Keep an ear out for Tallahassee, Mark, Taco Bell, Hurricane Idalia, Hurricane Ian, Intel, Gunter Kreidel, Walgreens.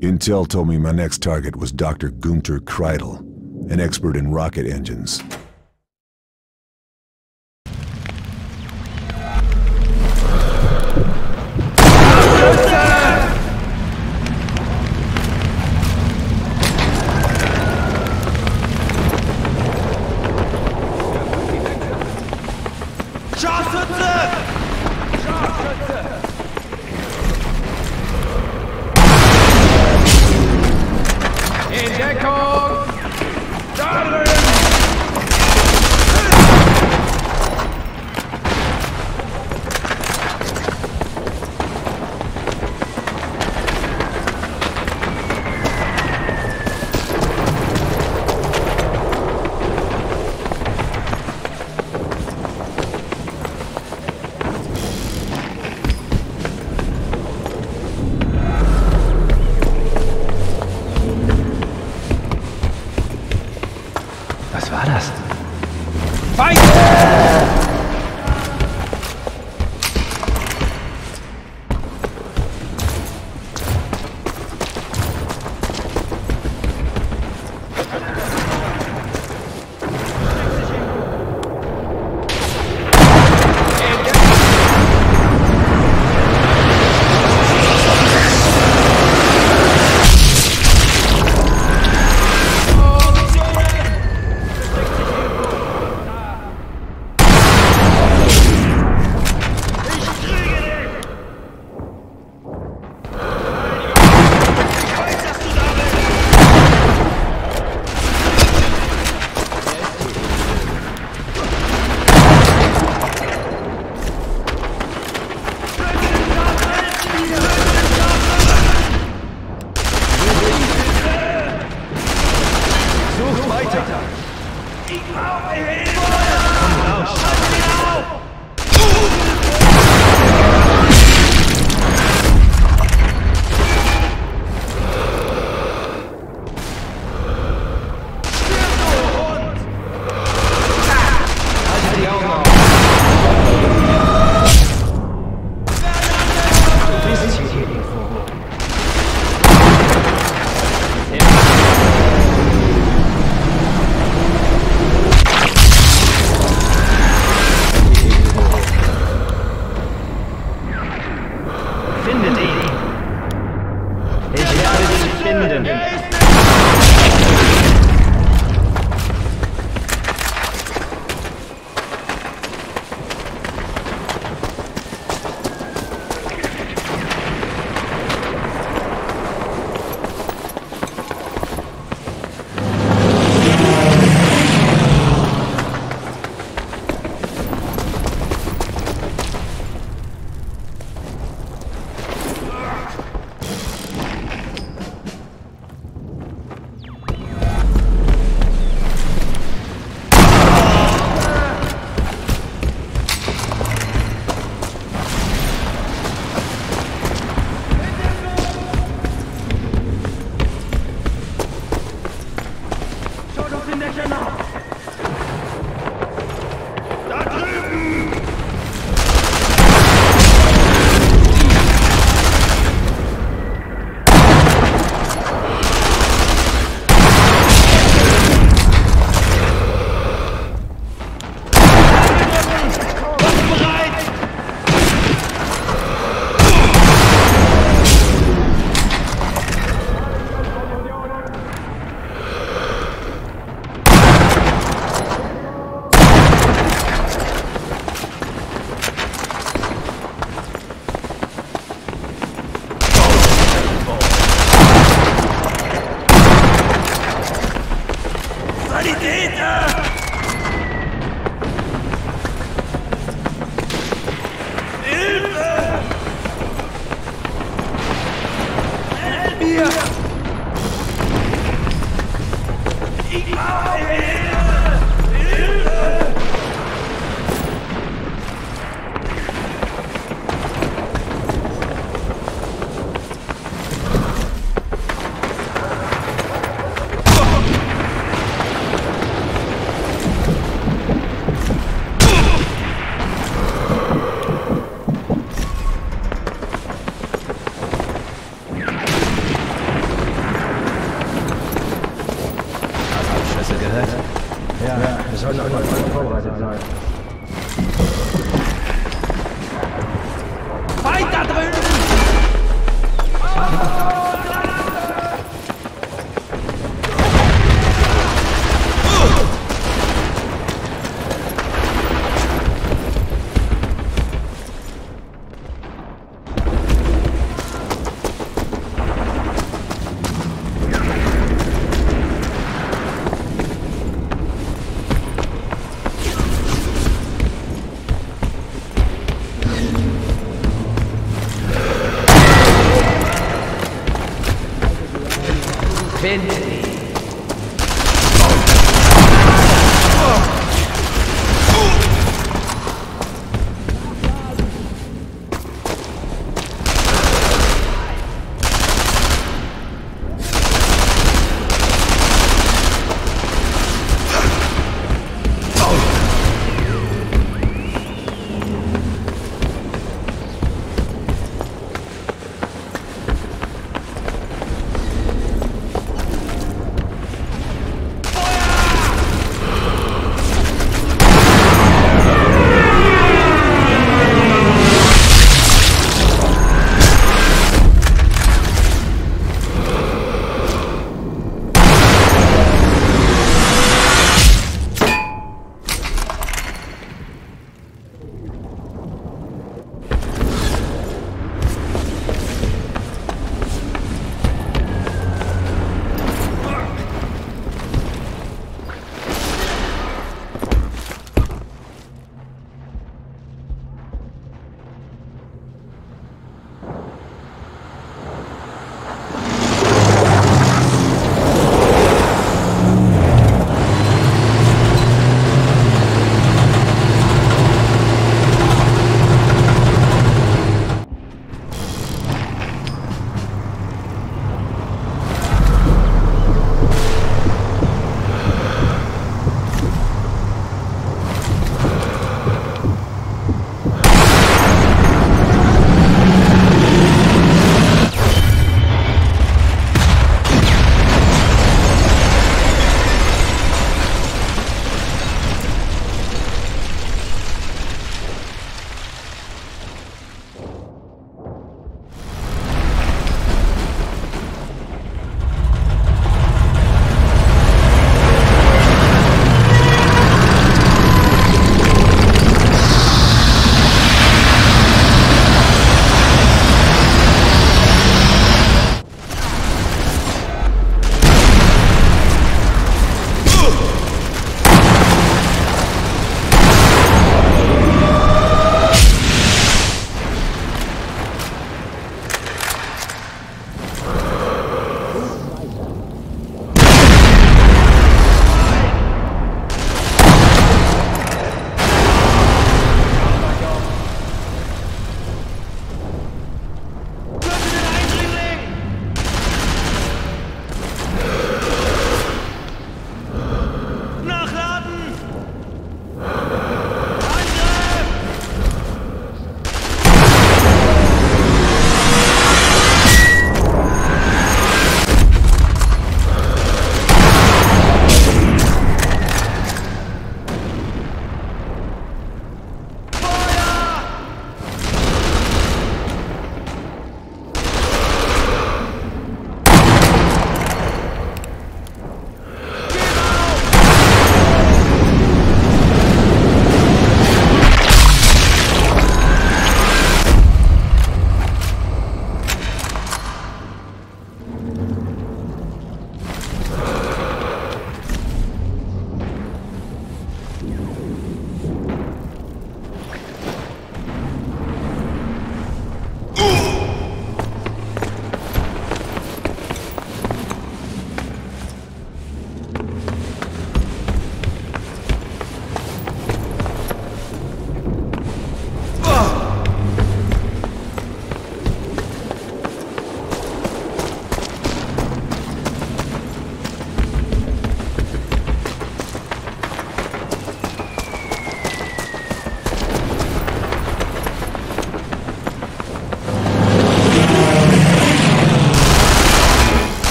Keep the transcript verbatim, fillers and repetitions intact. Intel told me my next target was Doctor Gunter Kreidel, an expert in rocket engines. gehört? Ja, ja. Wir sollten auch mal vorbereitet sein. Weiter drüben! Ah!